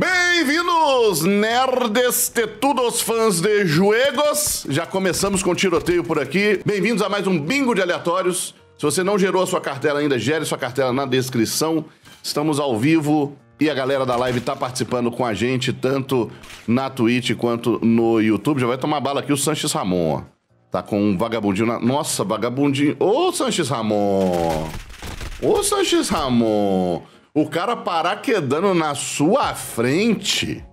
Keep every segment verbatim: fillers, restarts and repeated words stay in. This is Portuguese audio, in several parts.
Bem-vindos, nerds, tetudos, fãs de juegos. Já começamos com tiroteio por aqui. Bem-vindos a mais um bingo de aleatórios. Se você não gerou a sua cartela ainda, gere sua cartela na descrição. Estamos ao vivo e a galera da live tá participando com a gente, tanto na Twitch quanto no YouTube. Já vai tomar bala aqui o Sanches Ramon, ó. Tá com um vagabundinho na... Nossa, vagabundinho. Ô, Sanches Ramon! Ô, Sanches Ramon! O cara paraquedando na sua frente,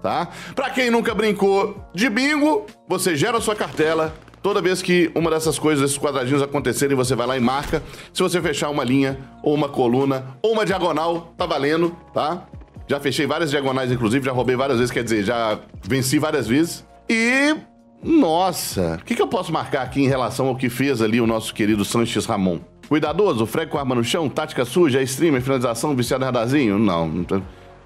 tá? Pra quem nunca brincou de bingo, você gera a sua cartela. Toda vez que uma dessas coisas, esses quadradinhos acontecerem, você vai lá e marca. Se você fechar uma linha, ou uma coluna, ou uma diagonal, tá valendo, tá? Já fechei várias diagonais, inclusive, já roubei várias vezes, quer dizer, já venci várias vezes. E... nossa, o que, que eu posso marcar aqui em relação ao que fez ali o nosso querido Sanches Ramon? Cuidadoso, frego com a arma no chão, tática suja, streamer, finalização, viciado radarzinho? Não.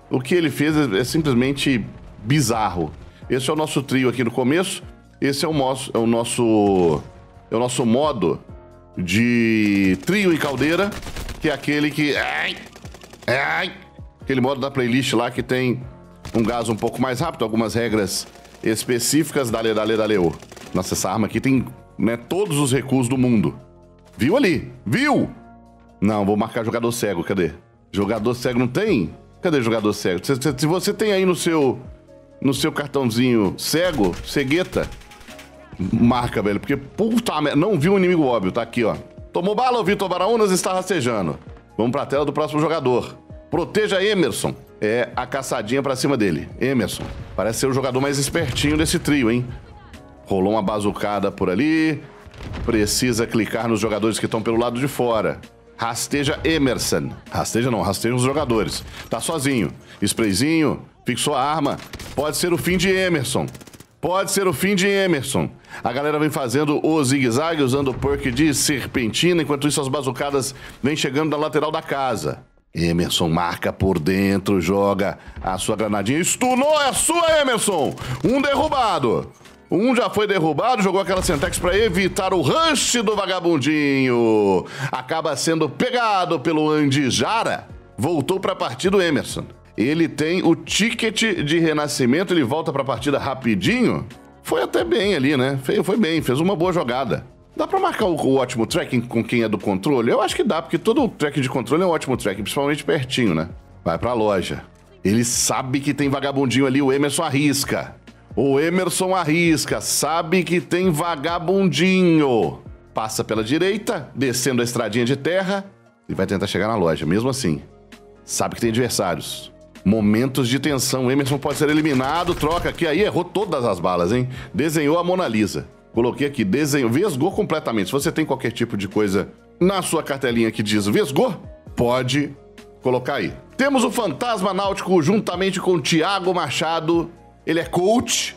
O que ele fez é, é simplesmente bizarro. Esse é o nosso trio aqui no começo. Esse é o nosso, é o nosso, é o nosso modo de trio em caldeira, que é aquele que... Ai, ai, aquele modo da playlist lá que tem um gás um pouco mais rápido, algumas regras... específicas, dale, dale, dale, ô. Nossa, essa arma aqui tem, né, todos os recursos do mundo. Viu ali? Viu? Não, vou marcar jogador cego, cadê? Jogador cego não tem? Cadê jogador cego? Se, se, se você tem aí no seu, no seu cartãozinho cego, cegueta, marca, velho, porque puta merda, não viu o inimigo óbvio, tá aqui, ó. Tomou bala, o Vitor Baraúnas está rastejando. Vamos pra tela do próximo jogador. Proteja Emerson. É a caçadinha pra cima dele. Emerson. Parece ser o jogador mais espertinho desse trio, hein? Rolou uma bazucada por ali. Precisa clicar nos jogadores que estão pelo lado de fora. Rasteja Emerson. Rasteja não, rasteja os jogadores. Tá sozinho. Sprayzinho. Fixou a arma. Pode ser o fim de Emerson. Pode ser o fim de Emerson. A galera vem fazendo o zigue-zague, usando o perk de serpentina. Enquanto isso, as bazucadas vêm chegando da lateral da casa. Emerson marca por dentro, joga a sua granadinha. Estunou, é sua, Emerson! Um derrubado. Um já foi derrubado, jogou aquela Sentex para evitar o rush do vagabundinho. Acaba sendo pegado pelo Andy Jara. Voltou para a partida o Emerson. Ele tem o ticket de renascimento, ele volta para a partida rapidinho. Foi até bem ali, né? Foi bem, fez uma boa jogada. Dá pra marcar o, o ótimo tracking com quem é do controle? Eu acho que dá, porque todo track de controle é um ótimo track, principalmente pertinho, né? Vai pra loja. Ele sabe que tem vagabundinho ali, o Emerson arrisca. O Emerson arrisca, sabe que tem vagabundinho. Passa pela direita, descendo a estradinha de terra, e vai tentar chegar na loja, mesmo assim. Sabe que tem adversários. Momentos de tensão, o Emerson pode ser eliminado, troca aqui, aí errou todas as balas, hein? Desenhou a Mona Lisa. Coloquei aqui, desenho, vesgou completamente. Se você tem qualquer tipo de coisa na sua cartelinha que diz vesgou, pode colocar aí. Temos o Fantasma Náutico juntamente com o Thiago Machado. Ele é coach,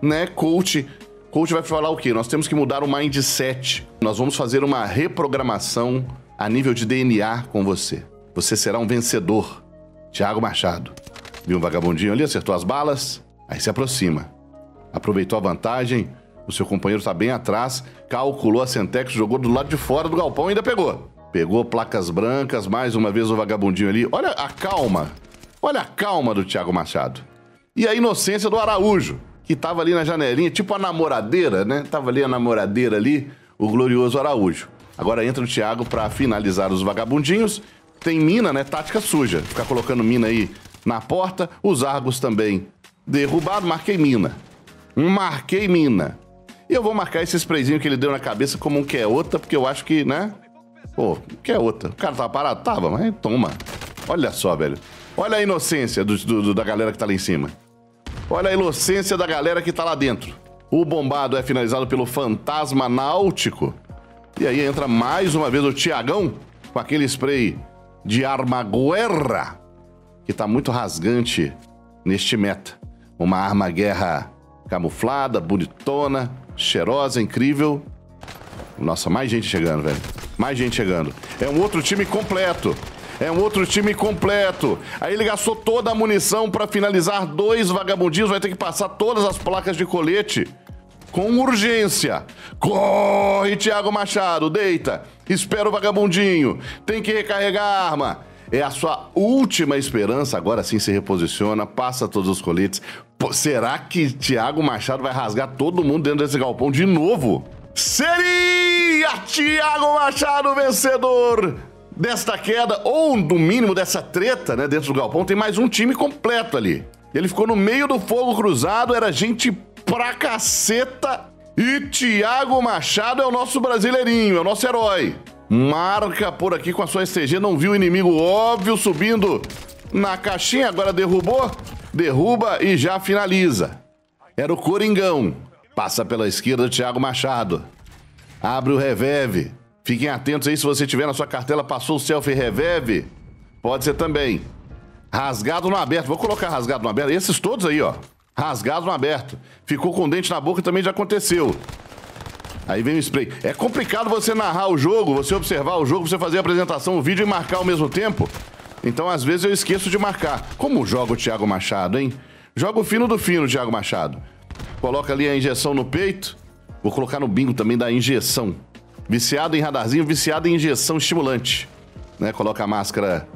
né? Coach. Coach vai falar o quê? Nós temos que mudar o mindset. Nós vamos fazer uma reprogramação a nível de D N A com você. Você será um vencedor. Thiago Machado. Viu um vagabundinho ali, acertou as balas. Aí se aproxima. Aproveitou a vantagem. O seu companheiro está bem atrás, calculou a Sentex, jogou do lado de fora do galpão e ainda pegou. Pegou placas brancas, mais uma vez o vagabundinho ali. Olha a calma, olha a calma do Thiago Machado. E a inocência do Araújo, que estava ali na janelinha, tipo a namoradeira, né? Tava ali a namoradeira ali, o glorioso Araújo. Agora entra o Thiago para finalizar os vagabundinhos. Tem mina, né? Tática suja. Ficar colocando mina aí na porta. Os Argos também derrubado, marquei mina. Marquei mina. E eu vou marcar esse sprayzinho que ele deu na cabeça como um que outra, porque eu acho que, né? Pô, que outra. O cara tava parado? Tava, mas toma. Olha só, velho. Olha a inocência do, do, da galera que tá lá em cima. Olha a inocência da galera que tá lá dentro. O bombado é finalizado pelo Fantasma Náutico. E aí entra mais uma vez o Thiagão com aquele spray de Armaguerra, que tá muito rasgante neste meta. Uma Armaguerra camuflada, bonitona, cheirosa, incrível. Nossa, mais gente chegando, velho. Mais gente chegando. É um outro time completo. É um outro time completo. Aí ele gastou toda a munição pra finalizar dois vagabundinhos. Vai ter que passar todas as placas de colete com urgência. Corre, Thiago Machado. Deita. Espera o vagabundinho. Tem que recarregar a arma. É a sua última esperança, agora sim se reposiciona, passa todos os coletes. Pô, será que Thiago Machado vai rasgar todo mundo dentro desse galpão de novo? Seria Thiago Machado vencedor desta queda, ou no mínimo dessa treta, né? Dentro do galpão tem mais um time completo ali. Ele ficou no meio do fogo cruzado, era gente pra caceta. E Thiago Machado é o nosso brasileirinho, é o nosso herói. Marca por aqui com a sua S T G, não viu o inimigo óbvio subindo na caixinha, agora derrubou, derruba e já finaliza. Era o Coringão, passa pela esquerda Thiago Machado, abre o reverve, fiquem atentos aí se você tiver na sua cartela, passou o selfie reverve, pode ser também. Rasgado no aberto, vou colocar rasgado no aberto, esses todos aí ó, rasgado no aberto, ficou com o dente na boca também já aconteceu. Aí vem o spray. É complicado você narrar o jogo, você observar o jogo, você fazer a apresentação, o vídeo e marcar ao mesmo tempo. Então, às vezes, eu esqueço de marcar. Como joga o Thiago Machado, hein? Joga o fino do fino, Thiago Machado. Coloca ali a injeção no peito. Vou colocar no bingo também da injeção. Viciado em radarzinho, viciado em injeção estimulante. Né? Coloca a máscara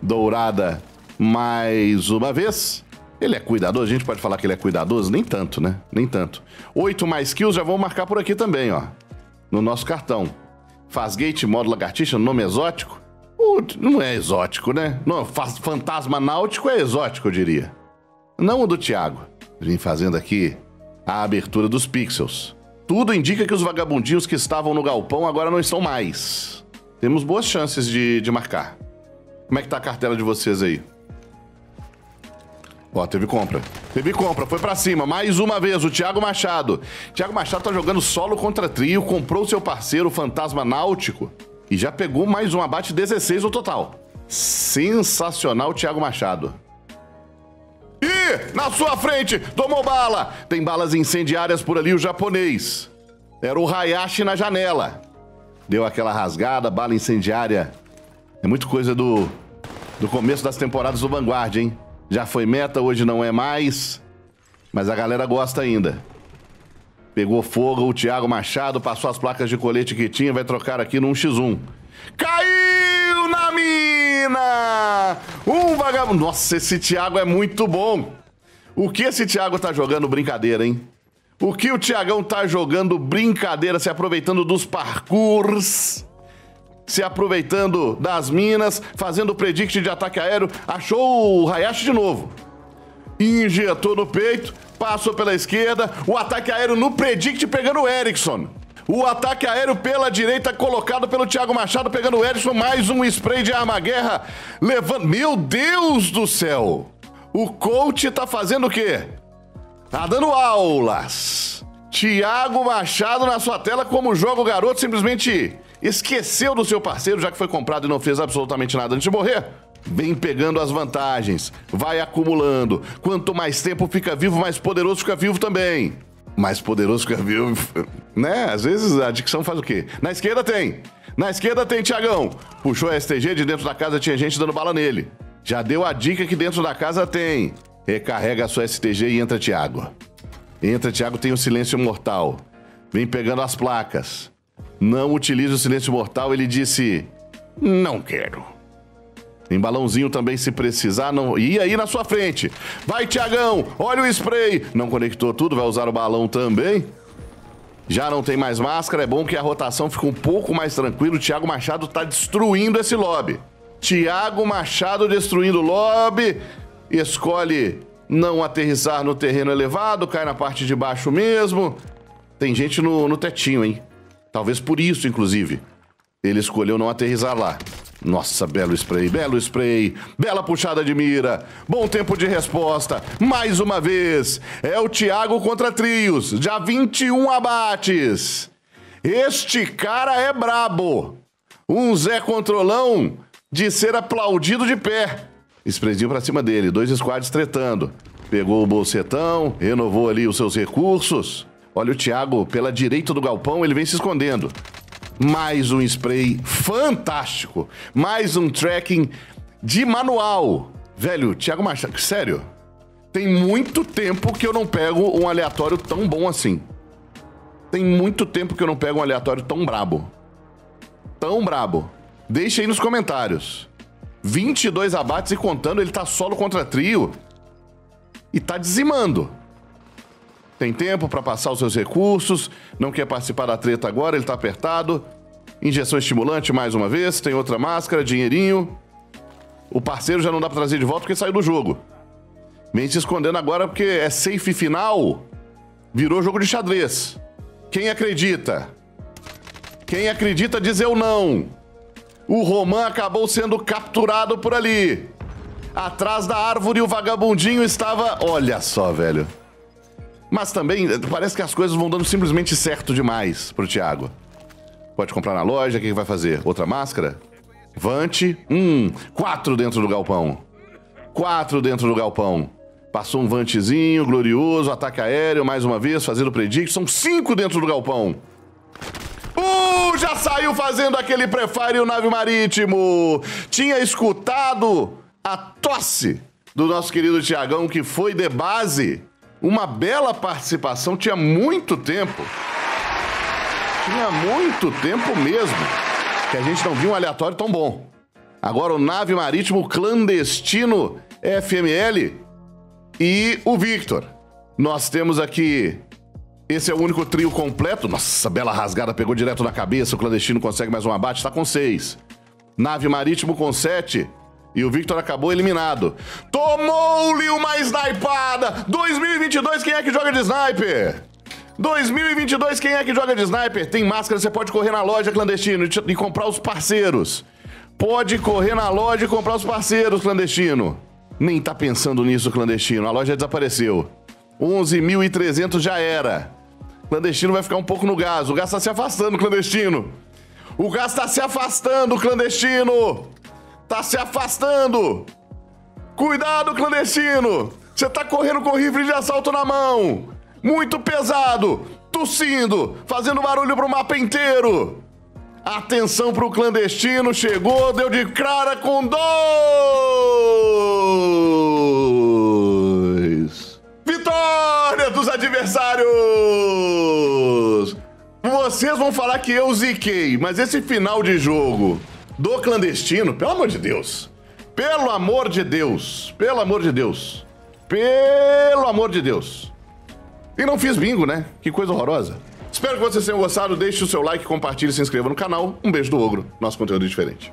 dourada mais uma vez. Ele é cuidadoso, a gente pode falar que ele é cuidadoso? Nem tanto, né? Nem tanto. Oito mais kills, já vão marcar por aqui também, ó. No nosso cartão. Faz gate, modo lagartixa, nome exótico? Uh, não é exótico, né? Não, faz, fantasma náutico é exótico, eu diria. Não o do Thiago. Vim fazendo aqui a abertura dos pixels. Tudo indica que os vagabundinhos que estavam no galpão agora não estão mais. Temos boas chances de, de marcar. Como é que tá a cartela de vocês aí? Ó, teve compra. Teve compra, foi pra cima. Mais uma vez, o Thiago Machado. Thiago Machado tá jogando solo contra trio, comprou seu parceiro, o Fantasma Náutico, e já pegou mais um abate, dezesseis no total. Sensacional, Thiago Machado. E na sua frente, tomou bala. Tem balas incendiárias por ali, o japonês. Era o Hayashi na janela. Deu aquela rasgada, bala incendiária. É muito coisa do, do começo das temporadas do Vanguard, hein? Já foi meta, hoje não é mais, mas a galera gosta ainda. Pegou fogo o Thiago Machado, passou as placas de colete que tinha, vai trocar aqui no um por um. Caiu na mina! Um vagabundo... Nossa, esse Thiago é muito bom! O que esse Thiago tá jogando brincadeira, hein? O que o Thiagão tá jogando brincadeira, se aproveitando dos parkours... se aproveitando das minas, fazendo o predict de ataque aéreo, achou o Hayashi de novo. Injetou no peito, passou pela esquerda, o ataque aéreo no predict pegando o Erickson. O ataque aéreo pela direita colocado pelo Thiago Machado, pegando o Erickson, mais um spray de Armaguerra, levando... Meu Deus do céu! O coach tá fazendo o quê? Tá dando aulas. Thiago Machado na sua tela, como joga o garoto, simplesmente... esqueceu do seu parceiro, já que foi comprado e não fez absolutamente nada antes de morrer. Vem pegando as vantagens, vai acumulando. Quanto mais tempo fica vivo, mais poderoso fica vivo também. Mais poderoso fica vivo, né? Às vezes a dicção faz o quê? Na esquerda tem, na esquerda tem, Thiagão. Puxou a S T G, de dentro da casa tinha gente dando bala nele. Já deu a dica que dentro da casa tem. Recarrega a sua S T G e entra, Thiago. Entra, Thiago, tem o silêncio mortal. Vem pegando as placas. Não utiliza o silêncio mortal, ele disse, não quero. Tem balãozinho também se precisar, não... E aí na sua frente, vai Thiagão, olha o spray. Não conectou tudo, vai usar o balão também. Já não tem mais máscara, é bom que a rotação fica um pouco mais tranquila. O Thiago Machado tá destruindo esse lobby. Thiago Machado destruindo o lobby, escolhe não aterrissar no terreno elevado, cai na parte de baixo mesmo. Tem gente no, no tetinho, hein? Talvez por isso, inclusive, ele escolheu não aterrissar lá. Nossa, belo spray, belo spray, bela puxada de mira, bom tempo de resposta. Mais uma vez, é o Thiago contra trios, já vinte e um abates. Este cara é brabo. Um Zé Controlão de ser aplaudido de pé. Sprayzinho pra cima dele, dois squads tretando. Pegou o bolsetão, renovou ali os seus recursos. Olha o Thiago pela direita do galpão, ele vem se escondendo. Mais um spray fantástico. Mais um tracking de manual. Velho, Thiago Machado, sério. Tem muito tempo que eu não pego um aleatório tão bom assim. Tem muito tempo que eu não pego um aleatório tão brabo. Tão brabo. Deixa aí nos comentários. vinte e dois abates e contando, ele tá solo contra trio. E tá dizimando. Tem tempo pra passar os seus recursos, não quer participar da treta agora, ele tá apertado. Injeção estimulante mais uma vez, tem outra máscara, dinheirinho. O parceiro já não dá pra trazer de volta porque saiu do jogo. Vem se escondendo agora porque é safe final. Virou jogo de xadrez. Quem acredita? Quem acredita diz eu não. O Roman acabou sendo capturado por ali. Atrás da árvore o vagabundinho estava... Olha só, velho. Mas também parece que as coisas vão dando simplesmente certo demais pro Thiago. Pode comprar na loja, o que vai fazer? Outra máscara? Vante. Hum, quatro dentro do galpão. Quatro dentro do galpão. Passou um vantezinho, glorioso, ataque aéreo, mais uma vez, fazendo predict. São cinco dentro do galpão. Uh, já saiu fazendo aquele prefire o Nave Marítimo. Tinha escutado a tosse do nosso querido Thiagão, que foi de base. Uma bela participação, tinha muito tempo. Tinha muito tempo mesmo que a gente não viu um aleatório tão bom. Agora o Nave Marítimo, Clandestino, F M L... E o Victor. Nós temos aqui... Esse é o único trio completo. Nossa, bela rasgada. Pegou direto na cabeça. O Clandestino consegue mais um abate. Tá com seis. Nave Marítimo com sete. E o Victor acabou eliminado. Tomou-lhe uma snipada. dois mil e vinte e dois, quem é que joga de sniper? dois mil e vinte e dois, quem é que joga de sniper? Tem máscara, você pode correr na loja, Clandestino, e comprar os parceiros. Pode correr na loja e comprar os parceiros, Clandestino. Nem tá pensando nisso, Clandestino. A loja desapareceu. onze mil e trezentos já era. Clandestino vai ficar um pouco no gás. O gás tá se afastando, Clandestino. O gás tá se afastando, Clandestino. Tá se afastando. Cuidado, Clandestino. Você tá correndo com rifle de assalto na mão. Muito pesado. Tossindo. Fazendo barulho pro mapa inteiro. Atenção pro Clandestino. Chegou, deu de cara com dois. Vitória dos adversários! Vocês vão falar que eu ziquei, mas esse final de jogo do Clandestino, pelo amor de Deus. Pelo amor de Deus. Pelo amor de Deus. Pelo amor de Deus. E não fiz bingo, né? Que coisa horrorosa. Espero que vocês tenham gostado, deixe o seu like, compartilhe e se inscreva no canal. Um beijo do Ogro, nosso conteúdo é diferente.